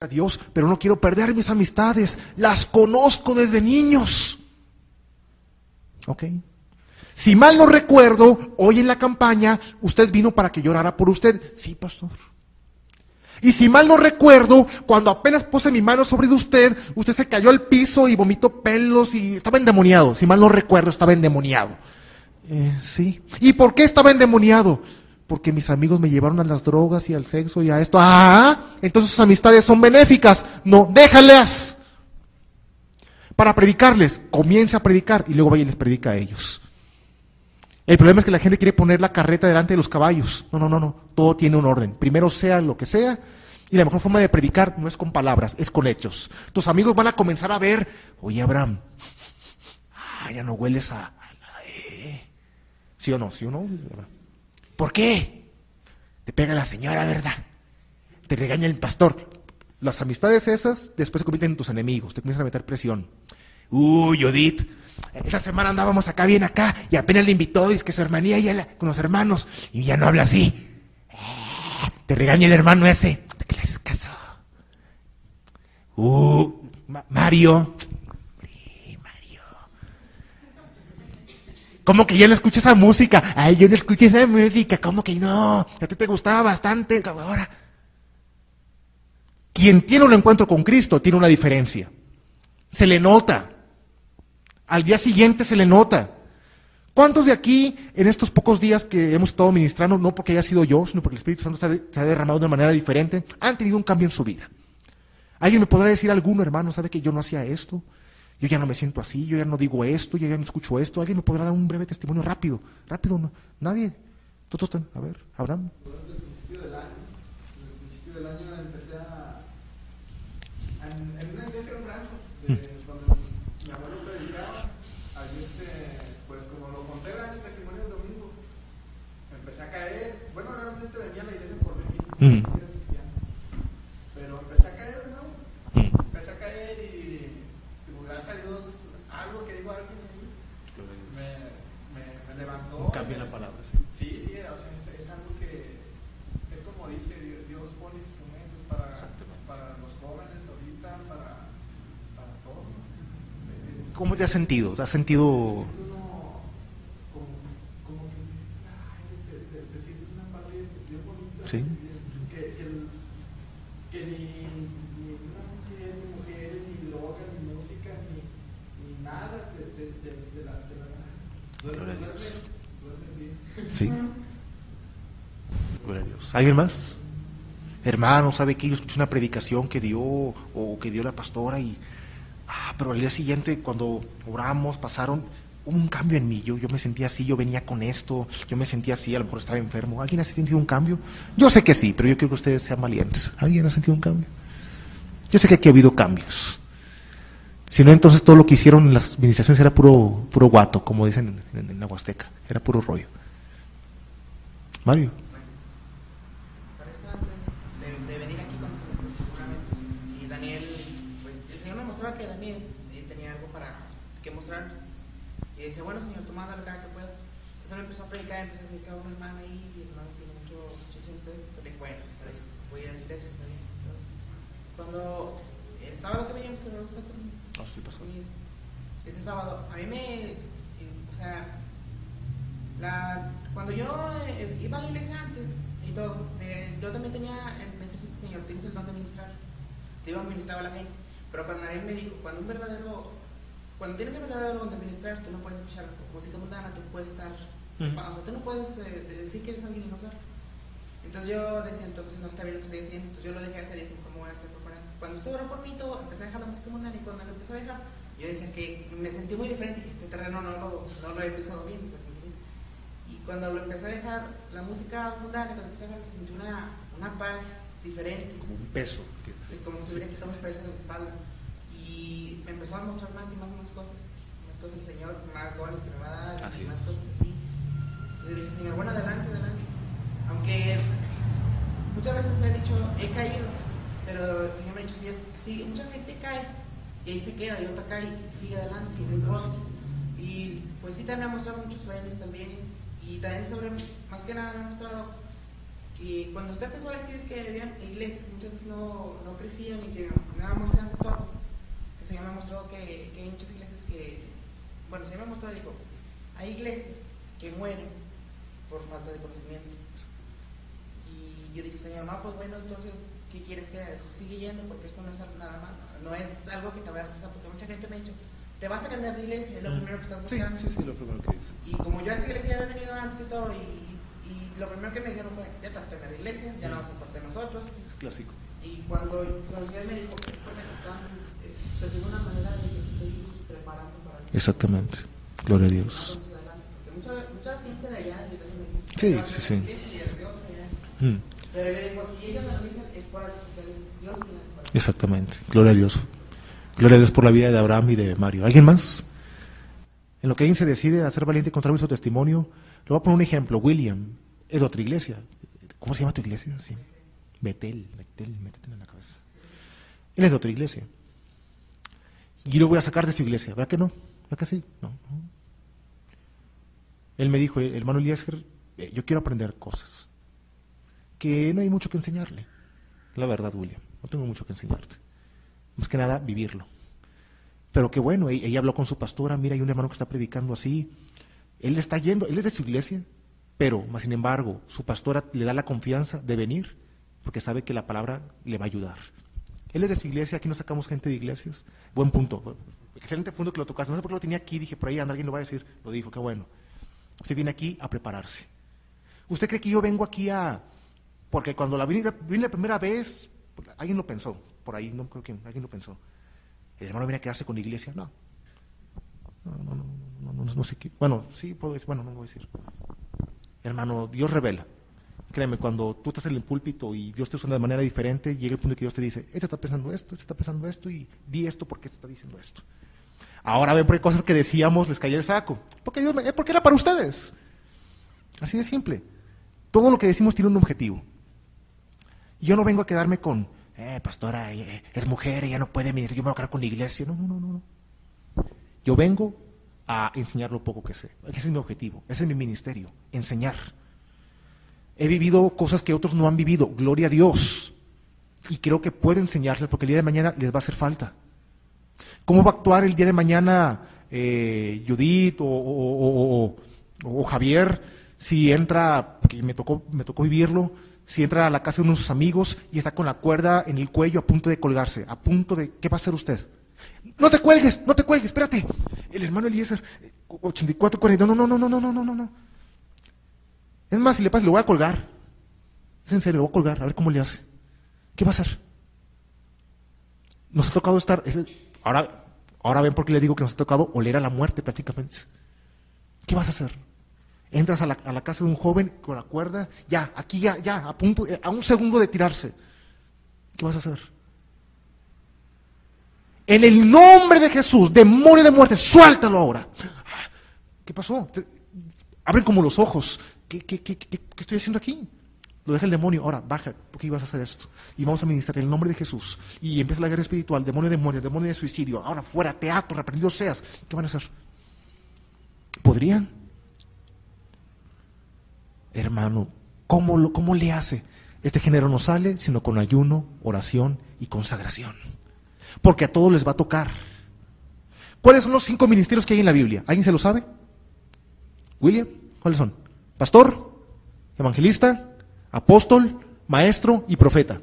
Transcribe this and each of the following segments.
a Dios, pero no quiero perder mis amistades, las conozco desde niños. ¿Ok? Si mal no recuerdo, hoy en la campaña, usted vino para que llorara por usted. Sí, pastor. Y si mal no recuerdo, cuando apenas puse mi mano sobre usted se cayó al piso y vomitó pelos y estaba endemoniado. Si mal no recuerdo, estaba endemoniado. Sí. ¿Y por qué estaba endemoniado? Porque mis amigos me llevaron a las drogas y al sexo y a esto. Ah, entonces sus amistades son benéficas. No, déjalas. Para predicarles, comience a predicar y luego vaya y les predica a ellos. El problema es que la gente quiere poner la carreta delante de los caballos. No. Todo tiene un orden. Primero sea lo que sea. Y la mejor forma de predicar no es con palabras, es con hechos. Tus amigos van a comenzar a ver, oye Abraham, ya no hueles a la E. ¿Sí o no? ¿Sí o no? ¿Por qué? Te pega la señora, ¿verdad? Te regaña el pastor. Las amistades esas después se convierten en tus enemigos. Te comienzan a meter presión. Uy, Judith, esta semana andábamos acá, bien acá, y apenas le invitó, dice que su hermanía ya con los hermanos, y ya no habla así. Te regaña el hermano ese. ¿Qué le haces caso? Mario. Sí, Mario. ¿Cómo que ya no escucho esa música? Ay, yo no escuché esa música. ¿Cómo que no? A ti te gustaba bastante. Ahora, quien tiene un encuentro con Cristo tiene una diferencia. Se le nota. Al día siguiente se le nota. ¿Cuántos de aquí, en estos pocos días que hemos estado ministrando, no porque haya sido yo, sino porque el Espíritu Santo se ha derramado de una manera diferente, han tenido un cambio en su vida? ¿Alguien me podrá decir, alguno, hermano, sabe que yo no hacía esto? Yo ya no me siento así, yo ya no digo esto, yo ya no escucho esto. ¿Alguien me podrá dar un breve testimonio rápido? Rápido, no. Nadie. Todos están, a ver, Abraham. Durante el principio del año, empecé en una iglesia en un rancho, cuando mi abuelo predicaba, ahí pues como lo conté en el testimonio del domingo, empecé a caer. Bueno, realmente venía a la iglesia por venir, era cristiano, pero empecé a caer de nuevo, empecé a caer y gracias a Dios, algo que digo a alguien me levantó. Cambia la palabra, sí. Sí, o sea, es algo que, es como dice, Dios pone instrumentos para los jóvenes ahorita, para todos. ¿Cómo te has sentido? ¿Te has sentido? Como que te sientes una paz bien bonita. Sí. Que ni una mujer, ni droga, ni música, ni nada de la gloria a Dios. Sí. Gloria a Dios. ¿Alguien más? Hermano, ¿sabe qué? Yo escuché una predicación que dio, o que dio la pastora y... pero al día siguiente, cuando oramos, hubo un cambio en mí. Yo me sentía así, yo venía con esto, yo me sentía así, a lo mejor estaba enfermo. ¿Alguien ha sentido un cambio? Yo sé que sí, pero yo quiero que ustedes sean valientes. ¿Alguien ha sentido un cambio? Yo sé que aquí ha habido cambios. Si no, entonces todo lo que hicieron las administraciones era puro guato, como dicen en la Huasteca. Era puro rollo. Mario. Dice, bueno señor, tú mándalo cada que pueda. Entonces me empezó a predicar, empecé a decir que una hermana ahí, y mi hermano tiene mucho siento esto, le cuento, voy a ir a la iglesia también. Cuando el sábado que venía, pero no está conmigo. Ah, sí, pasó. Ese sábado, a mí o sea, cuando yo iba a la iglesia antes y todo, yo también tenía, el señor, tienes el don de ministrar, te iba a ministrar a la gente, pero cuando él me dijo, cuando tienes el verdadero don de ministrar, tú no puedes escuchar música mundana, tú puedes estar, o sea, tú no puedes decir que eres alguien y no ser. Entonces yo decía, entonces no está bien lo que estoy diciendo, entonces yo lo dejé de hacer y dije, ¿cómo voy a estar preparando? Cuando estuve orando por mí todo, empecé a dejar la música mundana y cuando lo empecé a dejar, yo decía que me sentí muy diferente, que este terreno no lo he pisado bien, o sea, y cuando lo empecé a dejar, la música mundana, cuando empecé a dejar, se sintió una paz diferente. Como un peso. Como si hubiera quitado un peso de mi espalda. Y me empezó a mostrar más y más cosas. Más cosas el Señor, más dones que me va a dar, así más cosas así. Entonces dije, Señor, bueno, adelante. Aunque muchas veces he dicho, he caído, pero el Señor me ha dicho, sí, mucha gente cae, y ahí se queda, y otra cae, y sigue adelante, y mejor. Y pues sí, también me ha mostrado muchos sueños también. Y también sobre, más que nada, me ha mostrado que cuando usted empezó a decir que había iglesias, muchas veces no crecían y que que hay muchas iglesias que, bueno, se me ha mostrado, digo, hay iglesias que mueren por falta de conocimiento. Y yo dije, señor, mamá, pues bueno, entonces, ¿qué quieres que siga yendo? Porque esto no es nada más, no es algo que te vaya a pasar, porque mucha gente me ha dicho, te vas a cambiar de iglesia, es lo primero que estás buscando. Sí, sí, lo primero que hice. Y como yo a esta iglesia había venido antes y todo, y lo primero que me dijeron fue, ya te vas a cambiar de iglesia, ya no vas a parte de nosotros. Es clásico. Y cuando el Señor me dijo, es porque están, de alguna manera, de que estoy preparando para... Exactamente, gloria a Dios. Porque mucha gente de allá, de la iglesia, sí, sí, sí. Pero yo digo, si ellos me lo dicen, es para Dios. Exactamente, gloria a Dios. Gloria a Dios por la vida de Abraham y de Mario. ¿Alguien más? En lo que alguien se decide a ser valiente y contrario a su testimonio, le voy a poner un ejemplo. William es de otra iglesia. ¿Cómo se llama tu iglesia? Sí. Betel, métete en la cabeza. Él es de otra iglesia. Y lo voy a sacar de su iglesia. ¿Verdad que no? ¿Verdad que sí? No. Él me dijo, el hermano Eliezer, yo quiero aprender cosas. Que no hay mucho que enseñarle. La verdad, William, no tengo mucho que enseñarte. Más que nada, vivirlo. Pero qué bueno, ella habló con su pastora, mira, hay un hermano que está predicando así, él está yendo, él es de su iglesia, pero, más sin embargo, su pastora le da la confianza de venir, porque sabe que la palabra le va a ayudar. Él es de su iglesia, aquí no sacamos gente de iglesias. Buen punto, excelente punto que lo tocaste, no sé por qué lo tenía aquí, dije, por ahí anda, alguien lo va a decir, lo dijo, qué bueno. Usted viene aquí a prepararse. ¿Usted cree que yo vengo aquí a...? Porque cuando vine la primera vez, alguien lo pensó. Por ahí, no creo que alguien lo pensó. ¿El hermano viene a quedarse con la iglesia? No sé qué. Bueno, sí, puedo decir, bueno, no lo voy a decir. Hermano, Dios revela. Créeme, cuando tú estás en el púlpito y Dios te usa de manera diferente, llega el punto en que Dios te dice, este está pensando esto, este está pensando esto, y di esto porque este está diciendo esto. Ahora ven, porque cosas que decíamos les caía el saco. Porque era para ustedes. Así de simple. Todo lo que decimos tiene un objetivo. Yo no vengo a quedarme con... pastora, es mujer, ella no puede venir, yo me voy a quedar con la iglesia. No. Yo vengo a enseñar lo poco que sé. Ese es mi objetivo, ese es mi ministerio, enseñar. He vivido cosas que otros no han vivido, gloria a Dios. Y creo que puedo enseñarles porque el día de mañana les va a hacer falta. ¿Cómo va a actuar el día de mañana Judith o Javier si entra, porque me tocó vivirlo? Si entra a la casa de uno de sus amigos y está con la cuerda en el cuello a punto de colgarse, a punto de... ¿Qué va a hacer usted? No te cuelgues, espérate. El hermano Eliezer, 84-40, no. Es más, si le pasa, lo voy a colgar. Es en serio, lo voy a colgar, a ver cómo le hace. ¿Qué va a hacer? Nos ha tocado estar... Ahora ven por qué les digo que nos ha tocado oler a la muerte prácticamente. ¿Qué vas a hacer? Entras a la casa de un joven con la cuerda, ya, a punto, a un segundo de tirarse. ¿Qué vas a hacer? En el nombre de Jesús, demonio de muerte, suéltalo ahora. ¿Qué pasó? Abren como los ojos. ¿Qué estoy haciendo aquí? Lo deja el demonio, ahora baja, ¿por qué ibas a hacer esto? Y vamos a ministrar en el nombre de Jesús. Y empieza la guerra espiritual, demonio de muerte, demonio de suicidio. Ahora fuera, teatro, reprendido seas. ¿Qué van a hacer? ¿Podrían? Hermano, ¿cómo le hace? Este género no sale, sino con ayuno, oración y consagración. Porque a todos les va a tocar. ¿Cuáles son los 5 ministerios que hay en la Biblia? ¿Alguien se lo sabe? William, ¿cuáles son? Pastor, evangelista, apóstol, maestro y profeta.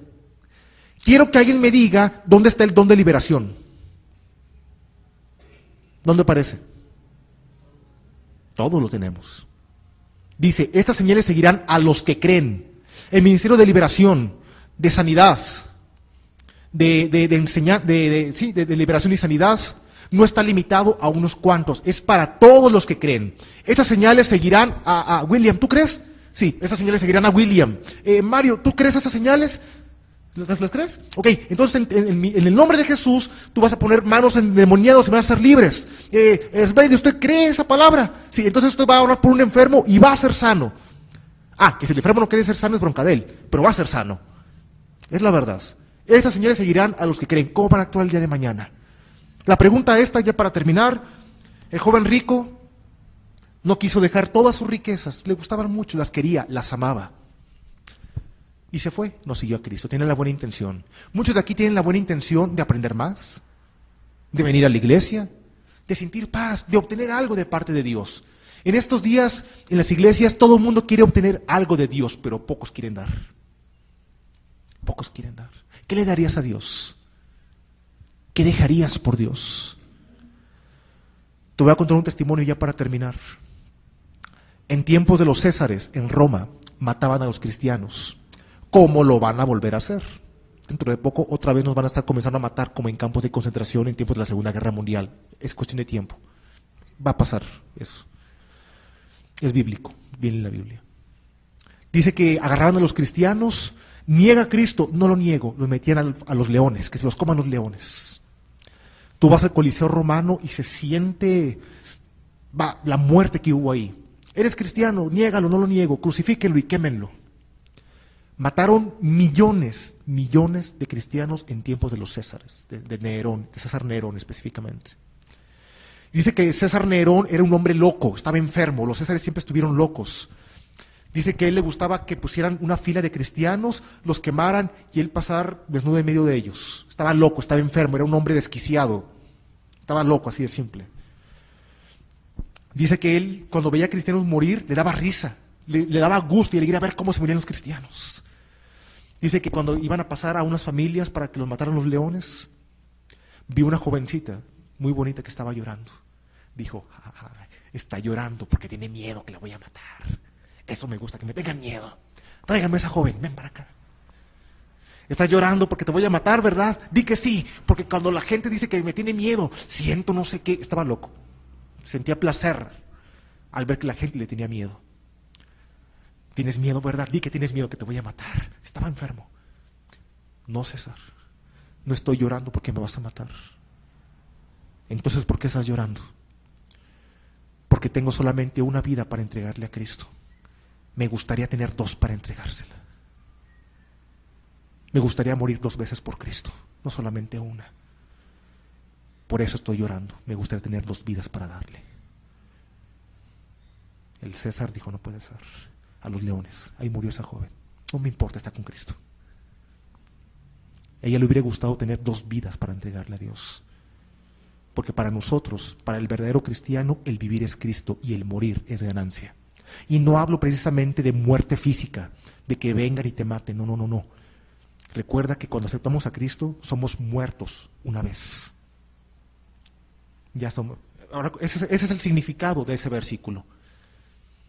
Quiero que alguien me diga dónde está el don de liberación. ¿Dónde aparece? Todos lo tenemos. Dice, estas señales seguirán a los que creen. El ministerio de liberación, de sanidad, de liberación y sanidad, no está limitado a unos cuantos, es para todos los que creen. Estas señales seguirán a William, ¿tú crees? Sí, estas señales seguirán a William. Mario, ¿tú crees estas señales? ¿Las crees? Ok, entonces en el nombre de Jesús, tú vas a poner manos endemoniados y van a ser libres. ¿Usted cree esa palabra? Sí, entonces usted va a orar por un enfermo y va a ser sano. Que si el enfermo no quiere ser sano es bronca de él, pero va a ser sano. Es la verdad. Estas señales seguirán a los que creen. ¿Cómo van a actuar el día de mañana? La pregunta esta, ya para terminar, el joven rico no quiso dejar todas sus riquezas, le gustaban mucho, las quería, las amaba. Y se fue, no siguió a Cristo, tiene la buena intención. Muchos de aquí tienen la buena intención de aprender más, de venir a la iglesia, de sentir paz, de obtener algo de parte de Dios. En estos días, en las iglesias, todo el mundo quiere obtener algo de Dios, pero pocos quieren dar. Pocos quieren dar. ¿Qué le darías a Dios? ¿Qué dejarías por Dios? Te voy a contar un testimonio ya para terminar. En tiempos de los Césares, en Roma, mataban a los cristianos. ¿Cómo lo van a volver a hacer? Dentro de poco otra vez nos van a estar comenzando a matar como en campos de concentración en tiempos de la Segunda Guerra Mundial. Es cuestión de tiempo. Va a pasar eso. Es bíblico, viene en la Biblia. Dice que agarraban a los cristianos, niega a Cristo, no lo niego, lo metían a los leones, que se los coman los leones. Tú vas al Coliseo Romano y se siente la muerte que hubo ahí. Eres cristiano, niégalo, no lo niego, crucifíquenlo y quémenlo. Mataron millones, millones de cristianos en tiempos de los Césares, de Nerón, de César Nerón específicamente. Dice que César Nerón era un hombre loco, estaba enfermo, los Césares siempre estuvieron locos. Dice que a él le gustaba que pusieran una fila de cristianos, los quemaran y él pasar desnudo en medio de ellos. Estaba loco, estaba enfermo, era un hombre desquiciado, estaba loco, así de simple. Dice que él, cuando veía a cristianos morir, le daba risa, le daba gusto y alegría ver cómo se morían los cristianos. Dice que cuando iban a pasar a unas familias para que los mataran los leones, vio una jovencita muy bonita que estaba llorando. Dijo, ja, ja, está llorando porque tiene miedo que la voy a matar. Eso me gusta, que me tengan miedo. Tráigame a esa joven, ven para acá. Estás llorando porque te voy a matar, ¿verdad? Di que sí, porque cuando la gente dice que me tiene miedo, siento no sé qué. Estaba loco. Sentía placer al ver que la gente le tenía miedo. ¿Tienes miedo, verdad? Di que tienes miedo, que te voy a matar. Estaba enfermo. No, César, no estoy llorando porque me vas a matar. Entonces, ¿por qué estás llorando? Porque tengo solamente una vida para entregarle a Cristo. Me gustaría tener dos para entregársela. Me gustaría morir dos veces por Cristo, no solamente una. Por eso estoy llorando. Me gustaría tener dos vidas para darle. El César dijo, no puede ser. A los leones. Ahí murió esa joven. No me importa, está con Cristo. A ella le hubiera gustado tener dos vidas para entregarle a Dios. Porque para nosotros, para el verdadero cristiano, el vivir es Cristo y el morir es ganancia. Y no hablo precisamente de muerte física, de que vengan y te maten. No, no, no, no. Recuerda que cuando aceptamos a Cristo, somos muertos una vez. Ya somos. Ahora, ese es el significado de ese versículo.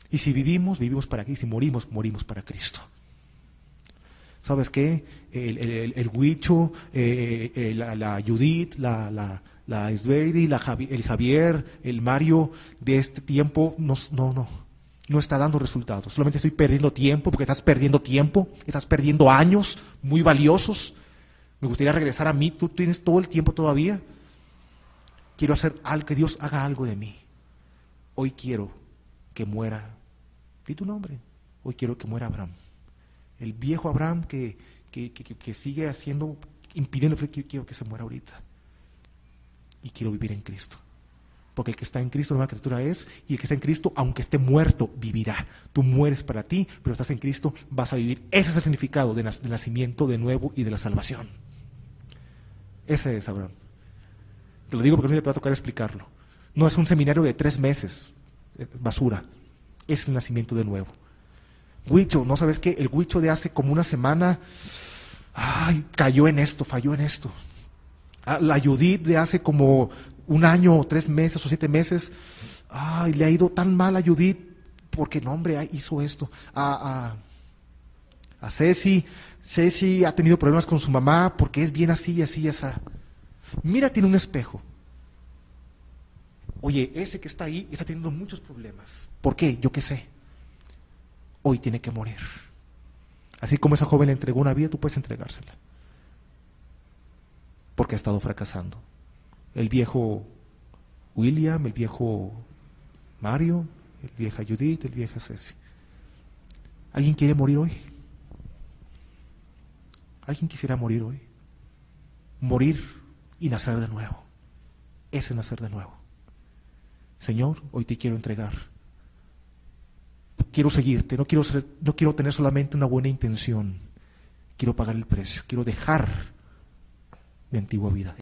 Y si vivimos, vivimos para Cristo. Y si morimos, morimos para Cristo. ¿Sabes qué? El Huicho, la Judith, la Isbedi, el Javier, el Mario de este tiempo, no está dando resultados. Solamente estoy perdiendo tiempo, porque estás perdiendo tiempo, estás perdiendo años muy valiosos. Me gustaría regresar a mí. Tú tienes todo el tiempo todavía. Quiero hacer algo, que Dios haga algo de mí. Hoy quiero que muera, di tu nombre, hoy quiero que muera Abraham. El viejo Abraham que sigue haciendo, impidiendo, quiero que se muera ahorita. Y quiero vivir en Cristo. Porque el que está en Cristo, nueva criatura es, y el que está en Cristo, aunque esté muerto, vivirá. Tú mueres para ti, pero estás en Cristo, vas a vivir. Ese es el significado del nacimiento de nuevo y de la salvación. Ese es Abraham. Te lo digo porque no te va a tocar explicarlo. No es un seminario de 3 meses, basura. Es el nacimiento de nuevo. Huicho, ¿no sabes qué? El Huicho de hace como una semana, ay, cayó en esto, falló en esto. La Judith de hace como un año, o 3 meses, o 7 meses, ay, le ha ido tan mal a Judith, porque no, hombre, hizo esto. A Ceci ha tenido problemas con su mamá, porque es bien así, así, así. Mírate en un espejo. Oye, ese que está ahí está teniendo muchos problemas. ¿Por qué? Yo qué sé. Hoy tiene que morir. Así como esa joven le entregó una vida, tú puedes entregársela. Porque ha estado fracasando. El viejo William, el viejo Mario, el vieja Judith, el vieja Ceci. ¿Alguien quiere morir hoy? ¿Alguien quisiera morir hoy? Morir y nacer de nuevo. Ese es nacer de nuevo. Señor, hoy te quiero entregar. Quiero seguirte, no quiero tener solamente una buena intención. Quiero pagar el precio, quiero dejar mi antigua vida.